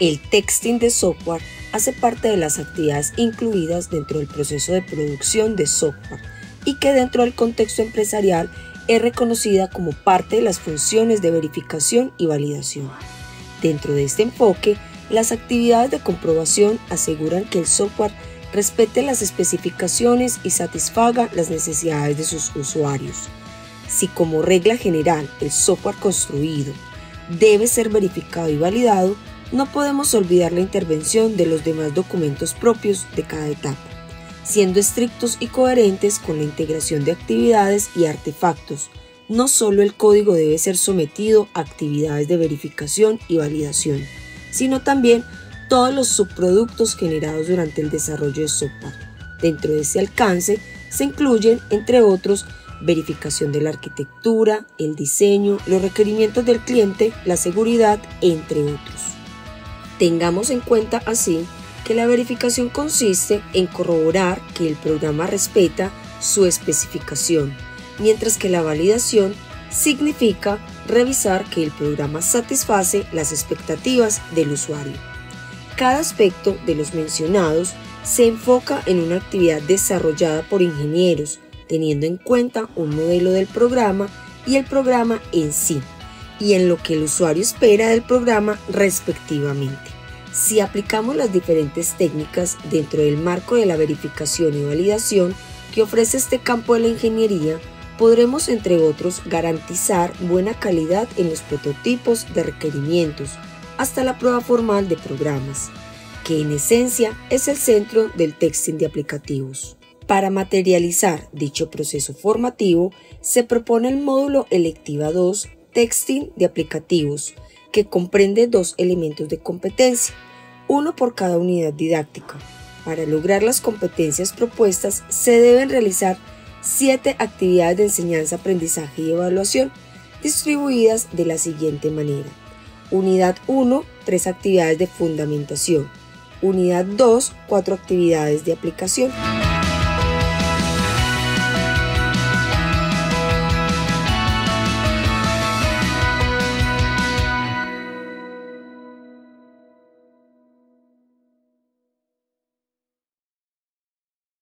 El testing de software hace parte de las actividades incluidas dentro del proceso de producción de software y que dentro del contexto empresarial es reconocida como parte de las funciones de verificación y validación. Dentro de este enfoque, las actividades de comprobación aseguran que el software respete las especificaciones y satisfaga las necesidades de sus usuarios. Si como regla general el software construido debe ser verificado y validado, no podemos olvidar la intervención de los demás documentos propios de cada etapa, siendo estrictos y coherentes con la integración de actividades y artefactos. No solo el código debe ser sometido a actividades de verificación y validación, sino también todos los subproductos generados durante el desarrollo de software. Dentro de ese alcance se incluyen, entre otros, verificación de la arquitectura, el diseño, los requerimientos del cliente, la seguridad, entre otros. Tengamos en cuenta así que la verificación consiste en corroborar que el programa respeta su especificación, mientras que la validación significa revisar que el programa satisface las expectativas del usuario. Cada aspecto de los mencionados se enfoca en una actividad desarrollada por ingenieros, teniendo en cuenta un modelo del programa y el programa en sí, y en lo que el usuario espera del programa respectivamente. Si aplicamos las diferentes técnicas dentro del marco de la verificación y validación que ofrece este campo de la ingeniería, podremos, entre otros, garantizar buena calidad en los prototipos de requerimientos, hasta la prueba formal de programas, que en esencia es el centro del testing de aplicativos. Para materializar dicho proceso formativo, se propone el módulo Electiva II, Testing de aplicativos, que comprende dos elementos de competencia, uno por cada unidad didáctica. Para lograr las competencias propuestas se deben realizar 7 actividades de enseñanza, aprendizaje y evaluación distribuidas de la siguiente manera. Unidad 1, 3 actividades de fundamentación. Unidad 2, 4 actividades de aplicación.